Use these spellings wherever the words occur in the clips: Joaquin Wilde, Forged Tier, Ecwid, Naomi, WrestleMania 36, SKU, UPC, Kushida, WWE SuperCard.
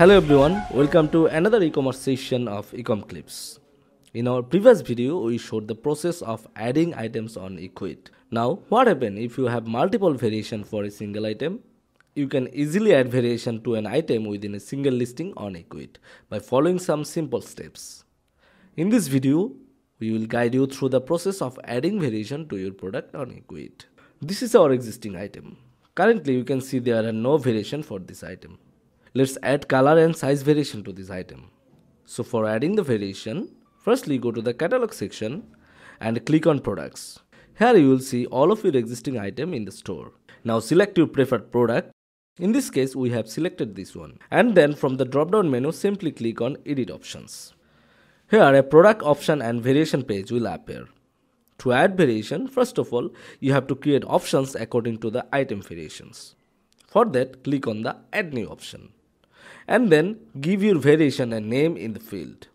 Hello everyone, welcome to another e-commerce session of Ecom Clips. In our previous video, we showed the process of adding items on Ecwid. Now, what happens if you have multiple variations for a single item? You can easily add variation to an item within a single listing on Ecwid by following some simple steps. In this video, we will guide you through the process of adding variation to your product on Ecwid. This is our existing item. Currently, you can see there are no variation for this item. Let's add color and size variation to this item. So for adding the variation, firstly go to the catalog section and click on products. Here you will see all of your existing item in the store. Now select your preferred product. In this case, we have selected this one. And then from the drop down menu, simply click on edit options. Here a product option and variation page will appear. To add variation, first of all, you have to create options according to the item variations. For that, click on the add new option. And then give your variation a name in the field.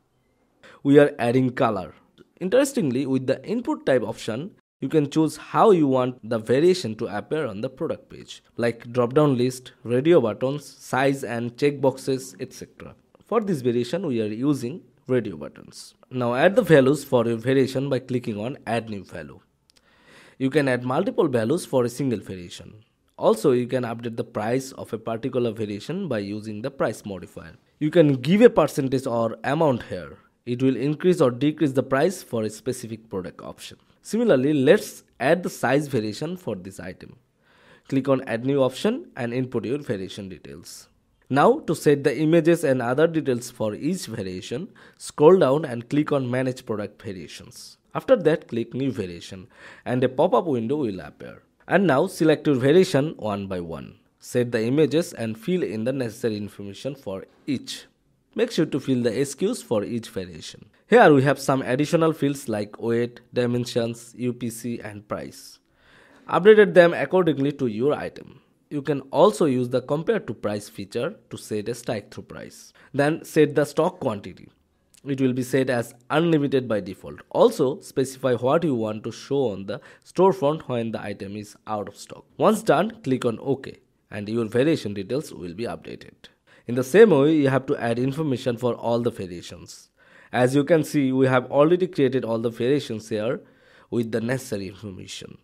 We are adding color. Interestingly, with the input type option, you can choose how you want the variation to appear on the product page, like drop-down list, radio buttons, size and checkboxes, etc. For this variation, we are using radio buttons. Now add the values for your variation by clicking on add new value. You can add multiple values for a single variation. Also, you can update the price of a particular variation by using the price modifier. You can give a percentage or amount here. It will increase or decrease the price for a specific product option. Similarly, let's add the size variation for this item. Click on add new option and input your variation details. Now, to set the images and other details for each variation, scroll down and click on manage product variations. After that, click new variation and a pop-up window will appear. And now select your variation one by one. Set the images and fill in the necessary information for each. Make sure to fill the SKUs for each variation. Here we have some additional fields like weight, dimensions, UPC and price. Updated them accordingly to your item. You can also use the compare to price feature to set a strike through price. Then set the stock quantity. It will be set as unlimited by default. Also, specify what you want to show on the storefront when the item is out of stock. Once done, click on OK and your variation details will be updated. In the same way, you have to add information for all the variations. As you can see, we have already created all the variations here with the necessary information.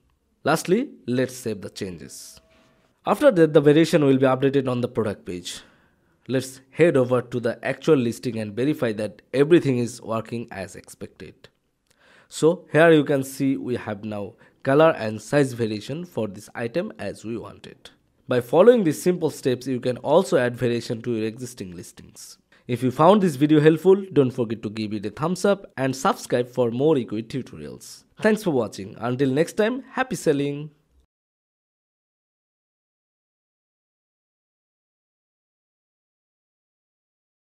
Lastly, let's save the changes. After that, the variation will be updated on the product page. Let's head over to the actual listing and verify that everything is working as expected. So here you can see we have now color and size variation for this item as we wanted. By following these simple steps, you can also add variation to your existing listings. If you found this video helpful, don't forget to give it a thumbs up and subscribe for more Ecwid tutorials. Thanks for watching. Until next time, happy selling!